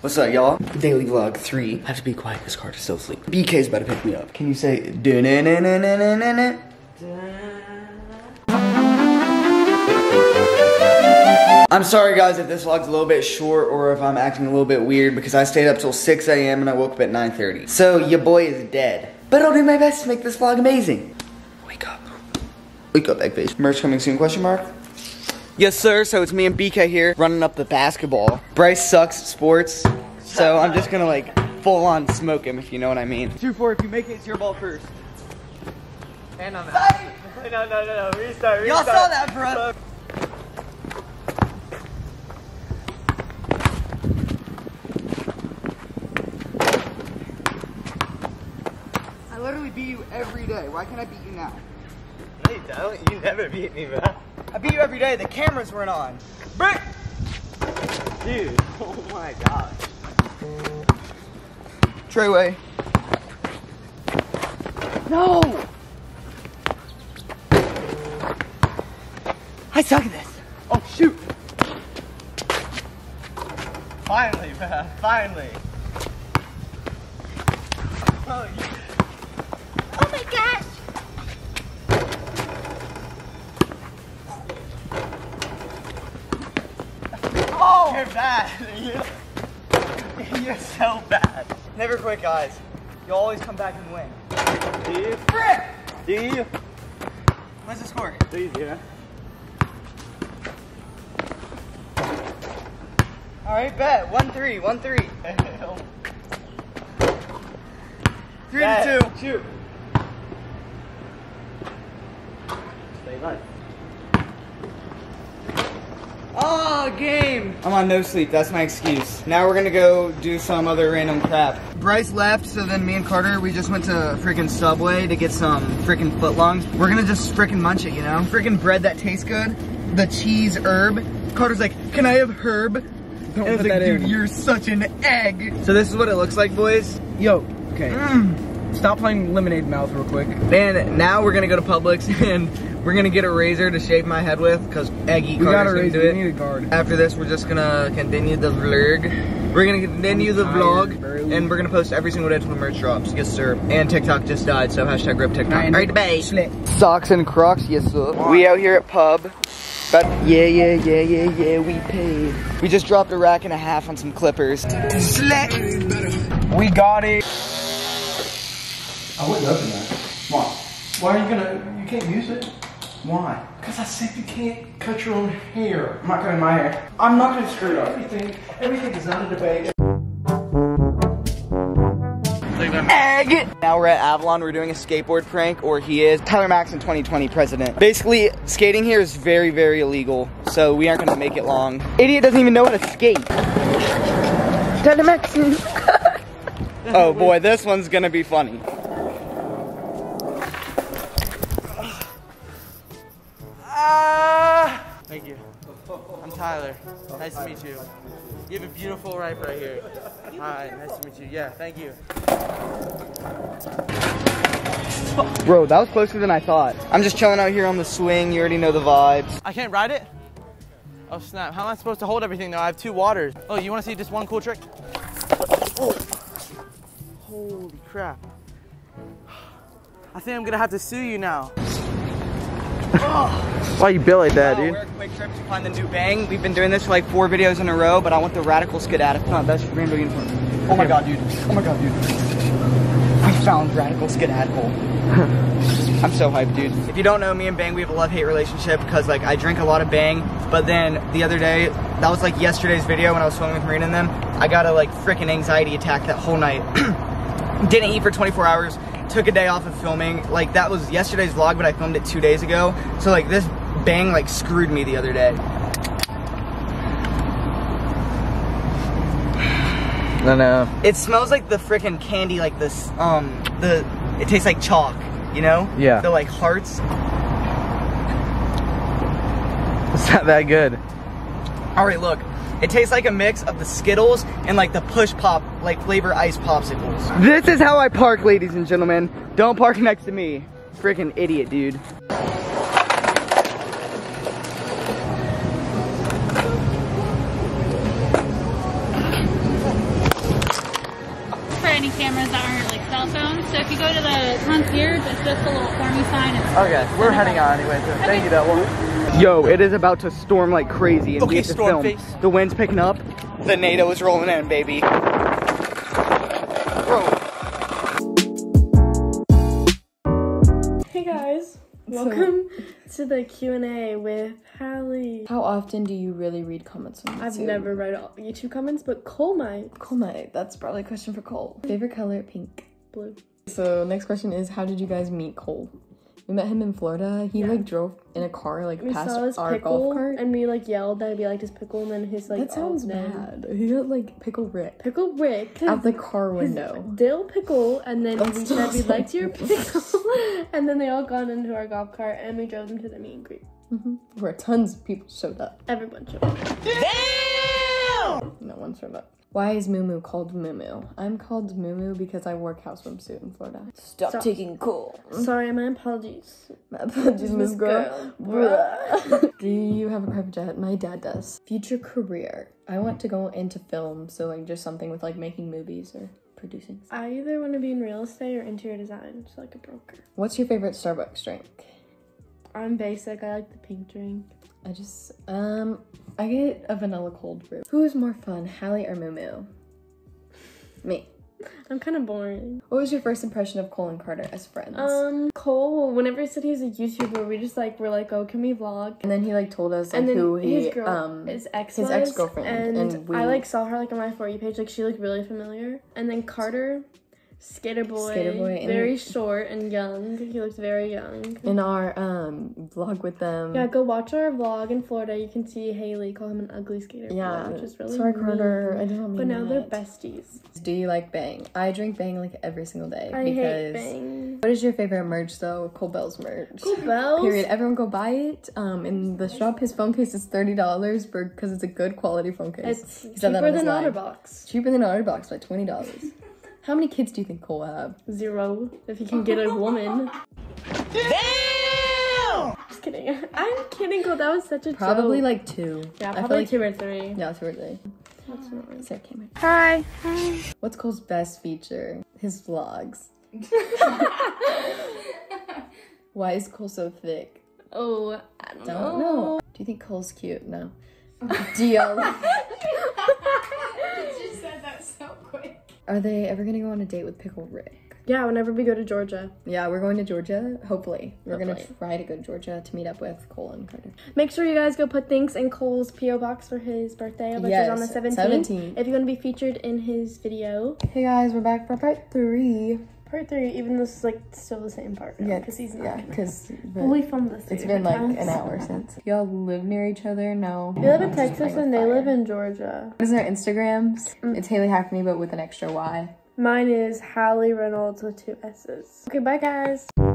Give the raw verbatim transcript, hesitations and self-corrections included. What's up, y'all? Daily vlog three. I have to be quiet because Carter's still asleep. B K's about to pick me up. Can you say do na na na na na na na? I'm sorry guys if this vlog's a little bit short or if I'm acting a little bit weird because I stayed up till six A M and I woke up at nine thirty. So your boy is dead. But I'll do my best to make this vlog amazing. Wake up. Wake up, Eggface. Merch coming soon, question mark? Yes, sir. So it's me and B K here running up the basketball. Bryce sucks at sports, so I'm just gonna like full on smoke him if you know what I mean. two four, if you make it, it's your ball first. And I'm out. No, no, no, no. Restart, restart. Y'all saw that, bro. I literally beat you every day. Why can't I beat you now? No, you don't. You never beat me, bro. I beat you every day. The cameras weren't on. Brick! Dude, oh my gosh. Treyway. No! I suck at this. Oh, shoot. Finally, bro. Finally. Oh, yeah. Oh my gosh. You're bad. You're, you're so bad. Never quit, guys. You'll always come back and win. Do you? Frick! Do you? What's the score? three zero. Alright, bet. one three. one three. three to two. Shoot. Stay light. Oh, game! I'm on no sleep, that's my excuse. Now we're gonna go do some other random crap. Bryce left, so then me and Carter, we just went to freaking Subway to get some freaking footlongs. We're gonna just freaking munch it, you know? Freaking bread that tastes good, the cheese herb. Carter's like, can I have herb? Don't and I was like, dude, in. You're such an egg. So this is what it looks like, boys. Yo, okay. Mm. Stop playing lemonade mouth real quick. And now we're gonna go to Publix and we're gonna get a razor to shave my head with, cause Eggy Carter's gotta gonna do it. We need a guard. After this, we're just gonna continue the vlog. We're gonna continue the vlog, bro. And we're gonna post every single day till the merch drops. Yes, sir. And TikTok just died, so hashtag rip TikTok. All right, bye. Socks and Crocs, yes, sir. We out here at Pub. But yeah, yeah, yeah, yeah, yeah, we paid. We just dropped a rack and a half on some clippers. Slit. We got it. I wouldn't open that. Why? Why are you gonna, you can't use it? Why? Because I said you can't cut your own hair. I'm not cutting my hair. I'm not going to screw up everything. Everything is not a debate. Egg! Now we're at Avalon. We're doing a skateboard prank, or he is. Tyler Maxson twenty twenty president. Basically, skating here is very, very illegal, so we aren't going to make it long. Idiot doesn't even know how to skate. Tyler Maxson. Oh boy, this one's going to be funny. Thank you. I'm Tyler. Nice to meet you. You have a beautiful ripe right here. Hi, nice to meet you. Yeah, thank you. Bro, that was closer than I thought. I'm just chilling out here on the swing. You already know the vibes. I can't ride it? Oh, snap. How am I supposed to hold everything, though? I have two waters. Oh, you want to see just one cool trick? Oh. Holy crap. I think I'm going to have to sue you now. Oh. Why you built like that, dude? We're a quick trip to find the new Bang. We've been doing this for like four videos in a row, but I want the radical skid out of it. That's rainbow uniform. Oh my god, dude. Oh my god, dude. I found radical skid addicle. I'm so hyped, dude. If you don't know, me and Bang, we have a love-hate relationship because like I drink a lot of Bang, but then the other day, that was like yesterday's video when I was swimming with Raina and them, I got a like freaking anxiety attack that whole night. Didn't eat for twenty-four hours. Took a day off of filming. Like that was yesterday's vlog, but I filmed it two days ago. So like this Bang like screwed me the other day. No, no. It smells like the freaking candy, like this. Um, the it tastes like chalk. You know? Yeah. The like hearts. It's not that good. All right, look. It tastes like a mix of the Skittles and like the push pop, like flavor ice popsicles. This is how I park, ladies and gentlemen. Don't park next to me. Freaking idiot, dude. any cameras that aren't like cell phones. So if you go to the concierge, it's just a little formie sign. It's okay, we're heading out anyway. So okay. Thank you, Double. Yo, it is about to storm like crazy. And okay, we have to storm film. Face. The wind's picking up. The NATO is rolling in, baby. Bro. Hey guys, welcome so, to the Q and A with Hallie. How often do you really read comments on YouTube? I've never read YouTube comments, but Cole might. Cole might. That's probably a question for Cole. Favorite color? Pink. Blue. So next question is, how did you guys meet Cole? We met him in Florida. He yeah. like drove in a car like we past saw his our pickle, golf cart, and we like yelled that we liked his pickle, and then his like that sounds bad. He got like Pickle Rick. Pickle Rick out the car window. Dill Pickle, and then That's we said we liked your pickle, and then they all got into our golf cart, and we drove them to the meet and greet. Mm-hmm. Where tons of people showed up. Everyone showed up. Damn! No one showed up. Why is Moomoo called Moomoo? I'm called Moomoo because I wore cow swimsuit in Florida. Stop, Stop. taking cool. Sorry, my apologies. My apologies, Miss Girl. girl. Do you have a private jet? My dad does. Future career. I want to go into film, so like just something with like making movies or producing. I either want to be in real estate or interior design, so like a broker. What's your favorite Starbucks drink? I'm basic. I like the pink drink. I just, um, I get a vanilla cold brew. Who is more fun, Hallie or Moomoo? Me. I'm kind of boring. What was your first impression of Cole and Carter as friends? Um, Cole, whenever he said he was a YouTuber, we just like, were like, oh, can we vlog? And then he like told us like, and then who his he, girl, um, his ex his ex-girlfriend. And, and we... I like saw her like on my For You page, like she looked really familiar. And then Carter, Skater boy, Skater boy very and short and young. He looks very young. In our um vlog with them. Yeah, go watch our vlog in Florida. You can see Hallie call him an ugly skater yeah, boy, which is really sorry, Carter. I don't mean But now that. They're besties. Do you like Bang? I drink Bang like every single day. I because hate Bang. What is your favorite merch though? Cole Bell's merch. Cole Bell's? Period. Everyone go buy it. Um, in the shop, his phone case is thirty dollars for because it's a good quality phone case. It's he cheaper than OtterBox. Cheaper than OtterBox by twenty dollars. How many kids do you think Cole will have? Zero, if he can get a woman. Damn! Just kidding. I'm kidding, Cole. That was such a probably joke. Probably like two. Yeah, probably like two or three. Yeah, two or three. What's wrong with that camera? Hi. Hi. What's Cole's best feature? His vlogs. Why is Cole so thick? Oh, I don't, don't know. know. Do you think Cole's cute? No. Do y'all like you said that so quick. Are they ever gonna go on a date with Pickle Rick? Yeah, whenever we go to Georgia. Yeah, we're going to Georgia, hopefully. We're hopefully. gonna try to go to Georgia to meet up with Cole and Carter. Make sure you guys go put thanks in Cole's P O box for his birthday, which yes, is on the seventeenth. If you're gonna be featured in his video. Hey guys, we're back for part three. Part three, even though it's like still the same part. Yeah, because he's not. Yeah, because we filmed this. It's been like an hour since. Y'all live near each other? No. They live in Texas and they live in Georgia. What is their Instagrams? Mm. It's Hallie Hackney, but with an extra Y. Mine is Hallie Reynolds with two S's. Okay, bye guys.